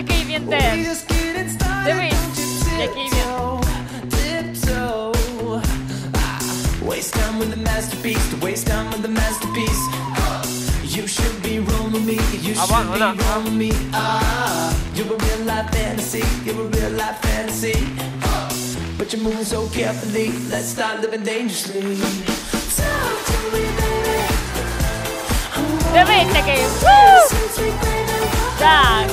який він теж. Дивись, який він. Waste time with the masterpiece, to waste time with the masterpiece. You should be rolling with me, you should be rolling with me. You're a real life fantasy, you're a real life fantasy. But you're moving so carefully, let's start living dangerously. Talk to me, baby. Давай такой. Так.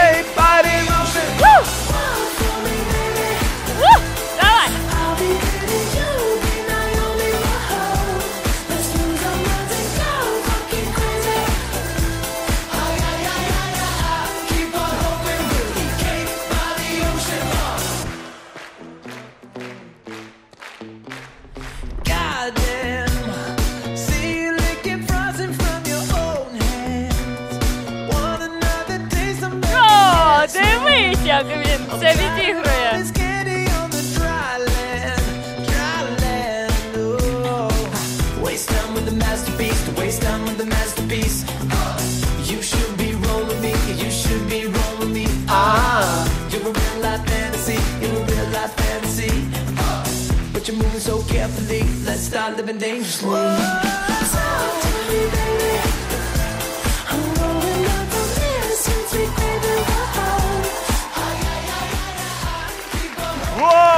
Hey, body motion. Woo! Давай. О, дивись, як він це відігрує. You're moving so carefully, let's start living dangerously. Talk to me, baby. I'm rolling up on this since we played the road. Whoa!